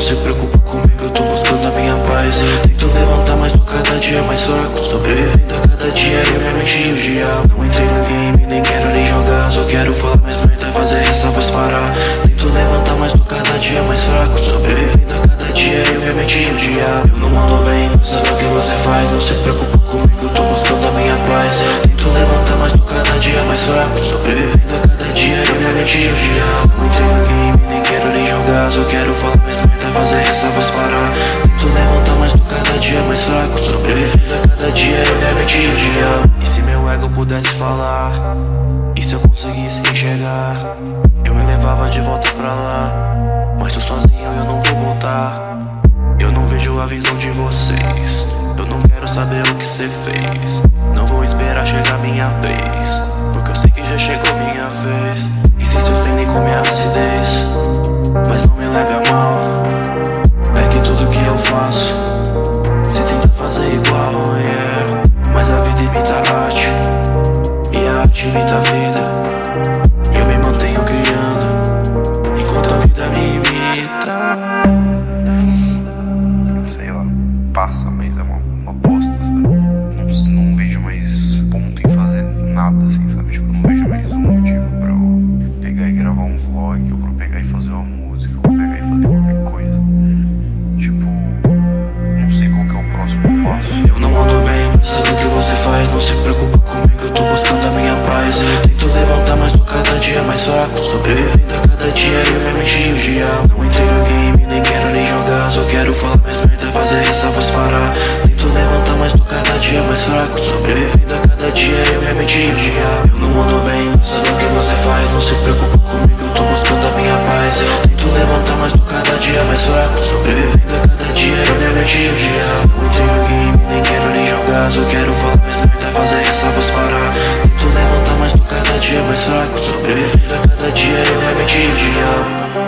não se preocupa comigo, eu tô buscando a minha paz. Eu tento levantar, mas tô cada dia mais fraco, sobrevivendo a cada dia, eu me mexi o diabo. Entrei no game, nem quero nem jogar, só quero falar mais merda, fazer essa voz parar. Tento levantar, mas tô cada dia mais fraco, sobrevivendo a cada dia, eu me mexi o diabo. Eu não mando bem, sabe o que você faz, não se preocupa comigo, eu tô buscando a minha paz. Eu tento levantar, mas tô cada dia mais fraco, sobrevivendo a cada dia, eu me mexi o diabo. Entrei no game, nem quero nem jogar, só quero falar mais merda, fazer essa voz parar. Tento levantar, mas tô cada dia mais fraco, sobrevivendo a cada dia, eu me meti o diabo. E se meu ego pudesse falar, e se eu conseguisse enxergar, eu me levava de volta pra lá. Mas tô sozinho, eu não vou voltar. Eu não vejo a visão de vocês, eu não quero saber o que cê fez. Não vou esperar chegar minha vez, porque eu sei que já chegou minha vez. E se se ofendem com minha acidez, mas não me leve a mal, é que tudo que eu faço cê tenta fazer igual, yeah. Mas a vida imita a arte, e a arte imita a vida, e eu me mantenho criando enquanto a vida me imita. Sei lá, passa, mas é uma bosta, sabe? Não vejo mais ponto em fazer nada assim, sabe? Tipo, não vejo mais um motivo pra eu pegar e gravar um vlog, ou pra eu pegar e fazer uma música, ou pra eu pegar e fazer qualquer coisa. Tipo, não sei qual que é o próximo passo. Eu não ando bem, sabe o que você faz, não se preocupa comigo, eu tô buscando a minha paz. Eu tento levantar, mas tô cada dia mais fraco, sobrevivendo a cada dia, eu me mexi o diabo. Não entrei no game, nem quero nem jogar, só quero falar mais merda, fazer essa voz parar. Tento levantar, mas tô cada dia mais fraco, sobrevivendo a cada dia, eu me mexi o diabo. Eu não ando bem, sabe o que você faz, não se preocupa comigo, eu tô buscando a minha paz. Eu tento levantar, mas tô cada dia mais fraco, sobrevivendo a cada dia, eu me mexi o diabo. Não entrei no game, nem quero nem jogar, só quero falar mais merda, fazer essa voz parar. Tento levantar, mas tô cada dia mais fraco, sobrevivendo a cada dia, eu me mexi o diabo.